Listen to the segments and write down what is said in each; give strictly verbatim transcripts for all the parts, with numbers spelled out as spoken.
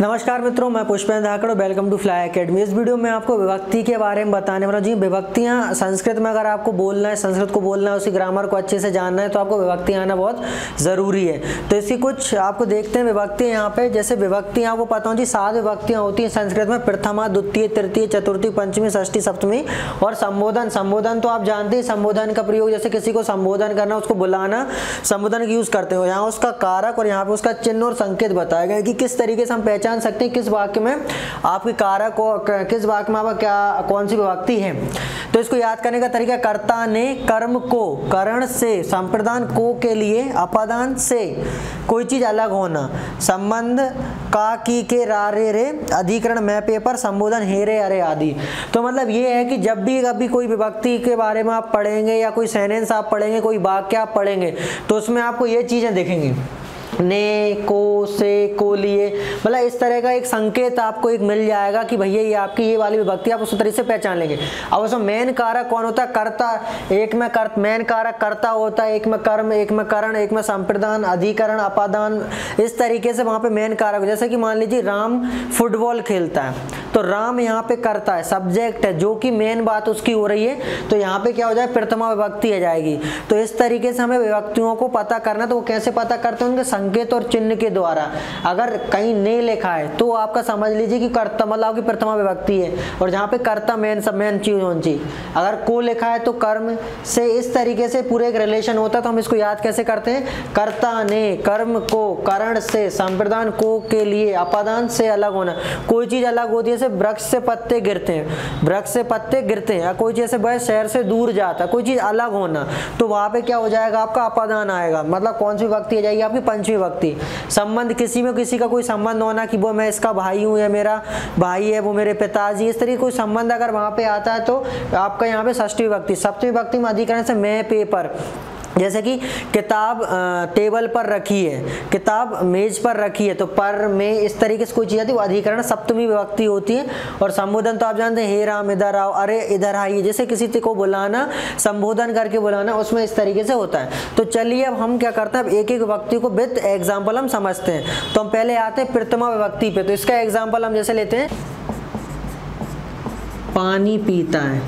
नमस्कार मित्रों, मैं Pushpendra Dhakad, welcome to fly academy. इस वीडियो में आपको विभक्ति के बारे में बताने वाला हूँ। जी, विभक्तियाँ संस्कृत में अगर आपको बोलना है, संस्कृत को बोलना है, उसी ग्रामर को अच्छे से जानना है तो आपको विभक्ति आना बहुत ज़रूरी है। तो इसी कुछ आपको देखते हैं विभक्ति यहाँ पे। जैसे विभक्तियाँ आपको पता हो जी, सात विभक्तियाँ होती हैं संस्कृत में। प्रथमा, द्वितीय, तृतीय, चतुर्थी, पंचमी, षष्ठी, सप्तमी और संबोधन। संबोधन तो आप जानते हैं, संबोधन का प्रयोग, जैसे किसी को संबोधन करना, उसको बुलाना, संबोधन यूज़ करते हो। यहाँ उसका कारक और यहाँ पर उसका चिन्ह और संकेत बताया गया कि किस तरीके से हम जान सकते हैं किस वाक्य में आपके कारक और किस वाक्य में आपका क्या कौन सी विभक्ति है। तो इसको याद करने का तरीका, कर्ता ने कर्म को करण से, संप्रदान को के लिए अपादान से, कोई चीज अलग होना, संबंध का की के रा रे रे, अधिकरण मैं पेपर, संबोधन हे रे अरे आदि। तो मतलब ये है कि जब भी कभी कोई विभक्ति के बारे में आप पढ़ेंगे या कोई सेंटेंस आप पढ़ेंगे, कोई वाक्य आप पढ़ेंगे तो उसमें आपको ये चीजें देखेंगे, ने को से को लिए, मतलब इस तरह का एक संकेत आपको एक मिल जाएगा कि भैया ये आपकी ये वाली विभक्ति, आप उस तरीके से पहचान लेंगे। अब उसमें मेन कारक कौन होता है? कर्ता। एक में कर्त मेन कारक कर्ता होता है, एक में कर्म, एक में करण, एक में संप्रदान, अधिकरण, अपादान, इस तरीके से वहाँ पे मेन कारक। जैसे कि मान लीजिए राम फुटबॉल खेलता है तो राम यहाँ पे कर्ता है, सब्जेक्ट है, जो कि मेन बात उसकी हो रही है। तो यहाँ पे क्या हो जाए, प्रथमा विभक्ति आ जाएगी। तो इस तरीके से हमें विभक्तियों को पता करना। तो वो कैसे पता करते हैं? उनके संकेत और चिन्ह के द्वारा। अगर कहीं नहीं लिखा है तो आपका समझ लीजिए कि कर्ता मतलब आपकी प्रथमा विभक्ति है और जहाँ पे कर्ता मेन सब मेन चीज होनी चाहिए। अगर को लिखा है तो कर्म से, इस तरीके से पूरे एक रिलेशन होता है। तो हम इसको याद कैसे करते हैं? कर्ता ने कर्म को करण से, संप्रदान को के लिए, अपादान से अलग होना, कोई चीज अलग होती है। जैसे वृक्ष से पत्ते गिरते हैं, वृक्ष से पत्ते गिरते हैं, कोई जैसे वह शहर से दूर जाता, कोई चीज अलग होना, तो वहाँ पे क्या हो जाएगा, आपका अपादान आएगा। मतलब कौन सी विभक्ति आ जाएगी? आपकी पंचमी विभक्ति। संबंध, किसी में किसी का कोई संबंध होना कि वो मैं इसका भाई हूँ या मेरा भाई है वो मेरे पिताजी, इस तरीके कोई संबंध अगर वहाँ पे आता है तो आपका यहाँ पे षष्ठी विभक्ति। सप्तमी विभक्ति में अधिकरण से मैं पेपर, जैसे कि किताब टेबल पर रखी है, किताब मेज पर रखी है, तो पर में इस तरीके से कोई चीज़ आती है, वो अधिकरण सप्तमी विभक्ति होती है। और संबोधन तो आप जानते हैं, हे राम इधर आओ, अरे इधर आइए, जैसे किसी को बुलाना, संबोधन करके बुलाना, उसमें इस तरीके से होता है। तो चलिए अब हम क्या करते हैं, अब एक एक विभक्ति को विद एग्जाम्पल हम समझते हैं। तो हम पहले आते हैं प्रथमा विभक्ति पे। तो इसका एग्जाम्पल हम जैसे लेते हैं, पानी पीता है,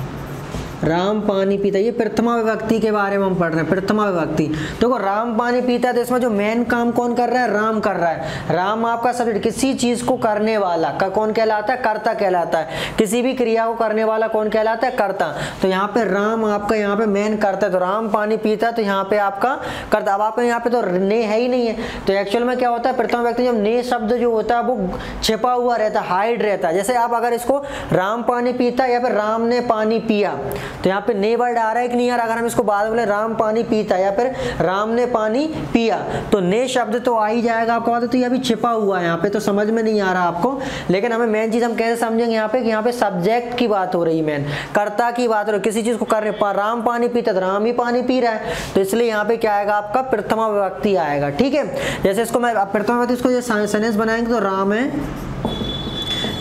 राम पानी पीता है। ये प्रथमा विभक्ति के बारे में हम पढ़ रहे हैं, प्रथमा विभक्ति। देखो तो राम पानी पीता है तो इसमें जो मेन काम कौन कर रहा है? राम कर रहा है। राम आपका सब्जेक्ट, किसी चीज को करने वाला का कौन कहलाता है? कर्ता कहलाता है। किसी भी क्रिया को करने वाला कौन कहलाता है? कर्ता। तो यहाँ पे राम आपका यहाँ पे मेन कर्ता है। तो राम पानी पीता है तो यहाँ पे आपका कर्ता। अब आपका यहाँ पे तो ने है ही नहीं है। तो एक्चुअल में क्या होता है, प्रथमा विभक्ति जब ने शब्द जो होता है वो छिपा हुआ रहता है, हाइड रहता है। जैसे आप अगर इसको राम पानी पीता या फिर राम ने पानी पिया, तो यहाँ पे ने वर्ड आ रहा है कि नहीं यार? अगर हम इसको बाद में बोले राम पानी पीता या फिर राम ने पानी पिया, तो ने शब्द तो आ ही जाएगा आपको बात। तो ये अभी छिपा हुआ है यहाँ पे, तो समझ में नहीं आ रहा आपको। लेकिन हमें मेन चीज हम कैसे समझेंगे यहाँ पे कि यहाँ पे सब्जेक्ट की बात हो रही है, मेन कर्ता की बात हो रही है, किसी चीज को करने पर। राम पानी पीता तो राम ही पानी पी रहा है, तो इसलिए यहाँ पे क्या आएगा, आपका प्रथमा विभक्ति आएगा। ठीक है, जैसे इसको मैं प्रथमा विभक्ति इसको सेंटेंस बनाएंगे तो राम है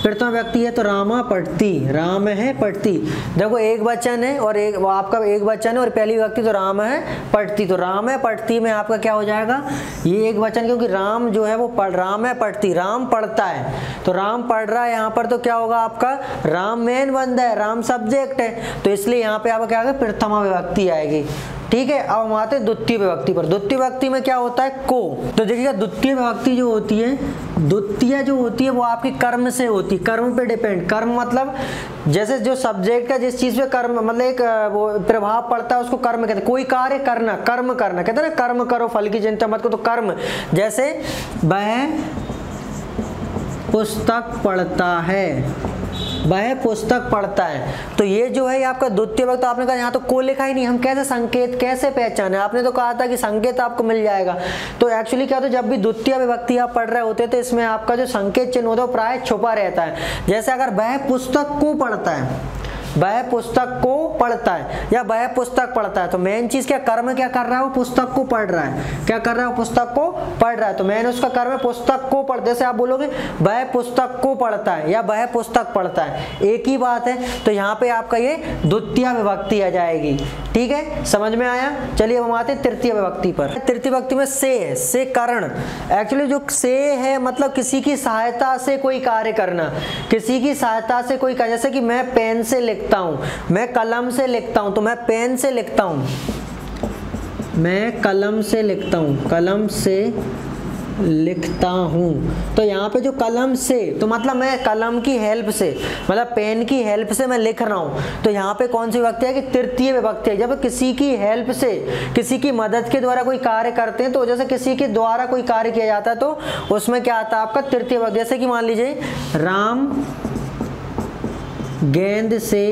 प्रथमा व्यक्ति है तो रामा पढ़ती, राम है पढ़ती। देखो एक वचन है और एक आपका एक वचन है और पहली व्यक्ति तो राम है पढ़ती। तो राम है पढ़ती में आपका क्या हो जाएगा, ये एक वचन, क्योंकि राम जो है वो पढ़, राम है पढ़ती, राम पढ़ता है तो राम पढ़ रहा है यहाँ पर। तो क्या होगा आपका, राम मेन बंदा है, राम सब्जेक्ट है, तो इसलिए यहाँ पे आपका क्या आएगा, प्रथमा विभक्ति आएगी। ठीक है, अब हम आते हैं द्वितीय विभक्ति पर। द्वितीय विभक्ति में क्या होता है, को। तो देखिएगा द्वितीय विभक्ति जो होती है, द्वितीया जो होती है वो आपके कर्म से होती है, कर्म पे डिपेंड। कर्म मतलब जैसे जो सब्जेक्ट का जिस चीज पे कर्म मतलब एक वो प्रभाव पड़ता है उसको कर्म कहते हैं। कोई कार्य करना, कर्म करना कहते हैं ना, कर्म करो फल की चिंता मत को। तो कर्म, जैसे वह पुस्तक पढ़ता है, वह पुस्तक पढ़ता है, तो ये जो है आपका द्वितीय विभक्ति। आपने कहा यहाँ तो को लिखा ही नहीं, हम कैसे संकेत कैसे पहचाने? आपने तो कहा था कि संकेत आपको मिल जाएगा। तो एक्चुअली क्या होता है, जब भी द्वितीय विभक्ति आप पढ़ रहे होते हैं तो इसमें आपका जो संकेत चिन्ह होता है वो प्राय छुपा रहता है। जैसे अगर वह पुस्तक को पढ़ता है वह पुस्तक को पढ़ता है या वह पुस्तक पढ़ता है। तो मेन चीज क्या, कर्म क्या कर रहा है, वो पुस्तक को पढ़ रहा है। क्या कर रहा है, पुस्तक को पढ़ रहा है। तो मेन उसका कर्म है पुस्तक को पढ़। जैसे आप बोलोगे वह पुस्तक को पढ़ता है या वह पुस्तक पढ़ता है, एक ही बात है। तो यहाँ पे आपका ये द्वितीया विभक्ति आ जाएगी। ठीक है, समझ में आया। चलिए हम आते हैं तृतीया विभक्ति पर। तृतीया विभक्ति में से है, से कारण। एक्चुअली जो से है मतलब किसी की सहायता से कोई कार्य करना, किसी की सहायता से कोई कार्य। जैसे कि मैं पेन से लिखता हूं, मैं कलम से लिखता हूं, तो मैं पेन से लिखता हूं, मैं कलम से लिखता हूं, कलम से लिखता हूँ। तो यहाँ पे जो कलम से, तो मतलब मैं कलम की हेल्प से, मतलब पेन की हेल्प से मैं लिख रहा हूँ। तो यहाँ पे कौन सी विभक्ति है कि तृतीय विभक्ति है। जब किसी की हेल्प से, किसी की मदद के द्वारा कोई कार्य करते हैं, तो जैसे किसी के द्वारा कोई कार्य किया जाता है तो उसमें क्या आता है आपका तृतीय विभक्ति। जैसे कि मान लीजिए राम गेंद से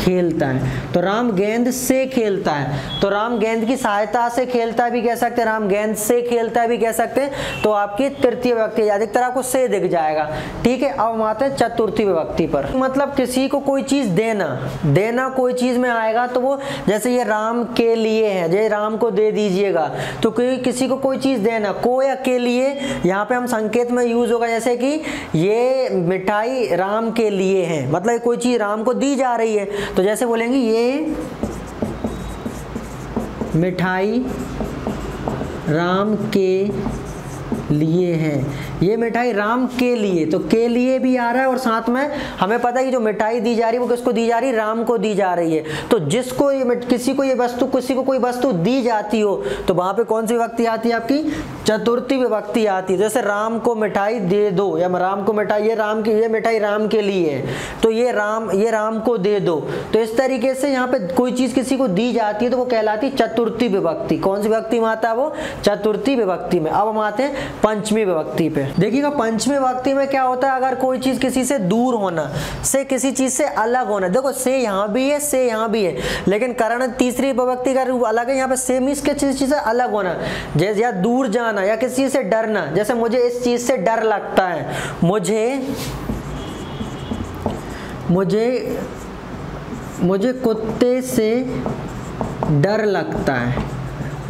खेलता है, तो राम गेंद से खेलता है। तो राम गेंद की सहायता से खेलता भी कह सकते हैं, राम गेंद से खेलता भी कह सकते हैं। तो आपकी तृतीय विभक्ति अधिकतर आपको से दिख जाएगा। ठीक है, अब हम आते हैं चतुर्थी विभक्ति पर। मतलब किसी को कोई चीज देना, देना कोई चीज में आएगा तो वो, जैसे ये राम के लिए है, ये राम को दे दीजिएगा। तो किसी को कोई चीज देना, को या के लिए यहाँ पे हम संकेत में यूज होगा। जैसे कि ये मिठाई राम के लिए है, मतलब कोई चीज राम को दी जा रही है। तो जैसे बोलेंगे ये मिठाई राम के लिए है, ये मिठाई राम के लिए। तो के लिए भी आ रहा है और साथ में हमें पता है कि जो मिठाई दी जा रही है वो किसको दी जा रही है, राम को दी जा रही है। तो जिसको ये, किसी को ये वस्तु, किसी को कोई वस्तु दी जाती हो, तो वहाँ पे कौन सी विभक्ति आती है आपकी, चतुर्थी विभक्ति आती है। जैसे राम को मिठाई दे दो, या राम को मिठाई, ये राम की, ये मिठाई राम के लिए है, तो ये राम, ये राम को दे दो। तो इस तरीके से यहाँ पे कोई चीज़ किसी को दी जाती है तो वो कहलाती है चतुर्थी विभक्ति। कौन सी विभक्ति में आता है वो, चतुर्थी विभक्ति में। अब हम आते हैं पंचमी विभक्ति पे। देखिएगा पंचमी विभक्ति में क्या होता है, अगर कोई चीज किसी से दूर होना, से किसी चीज से अलग होना। देखो से यहाँ भी है, से यहाँ भी है, लेकिन कारण तीसरी विभक्ति का रूप अलग है। यहाँ पे से मींस के किसी चीज से अलग होना, जैसे या दूर जाना या किसी से डरना। जैसे मुझे इस चीज से डर लगता है, मुझे मुझे मुझे कुत्ते से डर लगता है,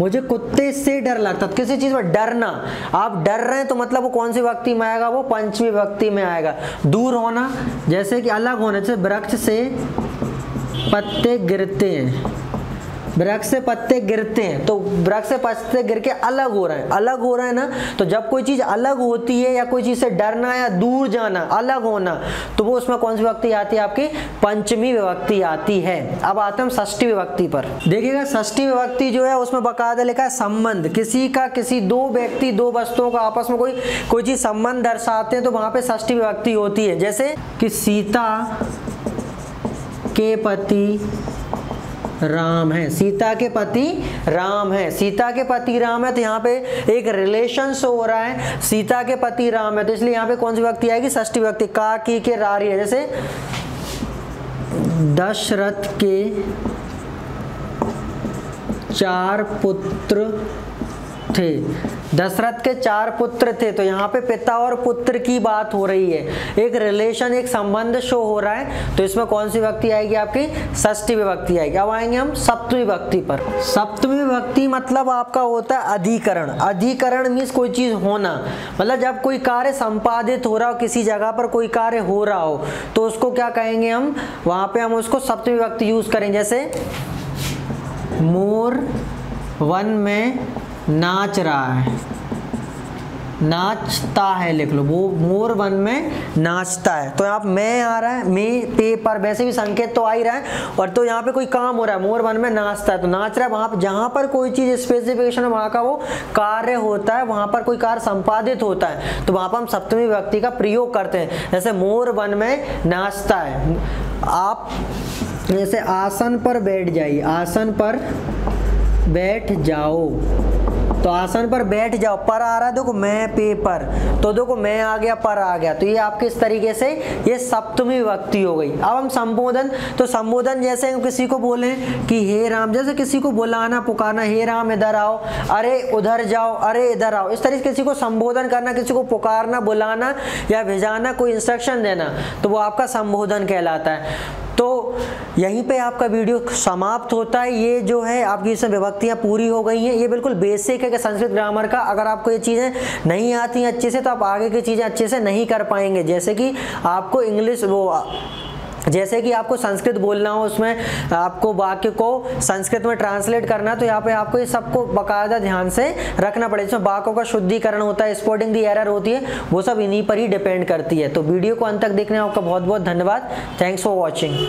मुझे कुत्ते से डर लगता है। किसी चीज़ में डरना, आप डर रहे हैं, तो मतलब वो कौन सी विभक्ति में आएगा, वो पंचमी विभक्ति में आएगा। दूर होना, जैसे कि अलग होना, जैसे वृक्ष से पत्ते गिरते हैं, वृक्ष से पत्ते गिरते हैं, तो वृक्ष से पत्ते गिर के अलग हो रहे हैं, अलग हो रहे हैं ना। तो जब कोई चीज़ अलग होती है या कोई चीज़ से डरना या दूर जाना, अलग होना, तो वो उसमें कौन सी विभक्ति आती है आपकी, पंचमी विभक्ति आती है। अब आते हैं हम षष्ठी विभक्ति पर। देखिएगा षष्ठी विभक्ति जो है उसमें बकायदा लिखा है संबंध। किसी का, किसी दो व्यक्ति, दो वस्तुओं का आपस में कोई कोई चीज़ संबंध दर्शाते हैं तो वहाँ पर षष्ठी विभक्ति होती है। जैसे कि सीता के पति राम है, सीता के पति राम है, सीता के पति राम है। तो यहाँ पे एक रिलेशन हो रहा है, सीता के पति राम है, तो इसलिए यहाँ पे कौन सी विभक्ति आएगी, षष्ठी विभक्ति। का की के रा रही है, जैसे दशरथ के चार पुत्र थे, दशरथ के चार पुत्र थे। तो यहाँ पे पिता और पुत्र की बात हो रही है, एक रिलेशन, एक संबंध शो हो रहा है। तो इसमें कौन सी विभक्ति आएगी आपकी, षष्ठी विभक्ति आएगी। अब आएंगे हम सप्तमी विभक्ति पर। सप्तमी विभक्ति मतलब आपका होता है अधिकरण। अधिकरण मीन्स कोई चीज होना, मतलब जब कोई कार्य संपादित हो रहा हो, किसी जगह पर कोई कार्य हो रहा हो, तो उसको क्या कहेंगे हम, वहाँ पे हम उसको सप्तमी विभक्ति यूज करेंगे। जैसे मोर वन में नाच रहा है, नाचता है, लिख लो, वो मोर वन में नाचता है। तो आप मैं आ रहा है, मैं पे पर वैसे भी संकेत तो आ ही रहा है, और तो यहाँ पे कोई काम हो रहा है, मोर वन में नाचता है, तो नाच रहा है। वहाँ पर जहाँ पर कोई चीज़ स्पेसिफिकेशन, वहाँ का वो कार्य होता है, वहाँ पर कोई कार्य संपादित होता है, तो वहाँ पर हम सप्तमी विभक्ति का प्रयोग करते हैं। जैसे मोर वन में नाचता है। आप जैसे आसन पर बैठ जाइए, आसन पर बैठ जाओ, तो आसन पर बैठ जाओ। पर आ रहा है देखो मैं पे पर, तो देखो मैं आ गया पर आ गया, तो ये आपके इस तरीके से ये सप्तमी विभक्ति हो गई। अब हम संबोधन, तो संबोधन जैसे हम किसी को बोले कि हे राम, जैसे किसी को बुलाना पुकारना, हे राम इधर आओ, अरे उधर जाओ, अरे इधर आओ, इस तरीके किसी को संबोधन करना, किसी को पुकारना, बुलाना या भेजाना, कोई इंस्ट्रक्शन देना, तो वो आपका संबोधन कहलाता है। तो यहीं पे आपका वीडियो समाप्त होता है। ये जो है आपकी इसमें विभक्तियाँ पूरी हो गई हैं। ये बिल्कुल बेसिक है कि संस्कृत ग्रामर का। अगर आपको ये चीज़ें नहीं आती हैं अच्छे से तो आप आगे की चीज़ें अच्छे से नहीं कर पाएंगे। जैसे कि आपको इंग्लिश वो जैसे कि आपको संस्कृत बोलना हो, उसमें आपको वाक्य को संस्कृत में ट्रांसलेट करना, तो यहाँ पे आपको ये सबको बाकायदा ध्यान से रखना पड़ेगा। इसमें वाक्यों का शुद्धिकरण होता है, स्पॉटिंग दी एरर होती है, वो सब इन्हीं पर ही डिपेंड करती है। तो वीडियो को अंत तक देखने आपका बहुत बहुत धन्यवाद। Thanks for watching.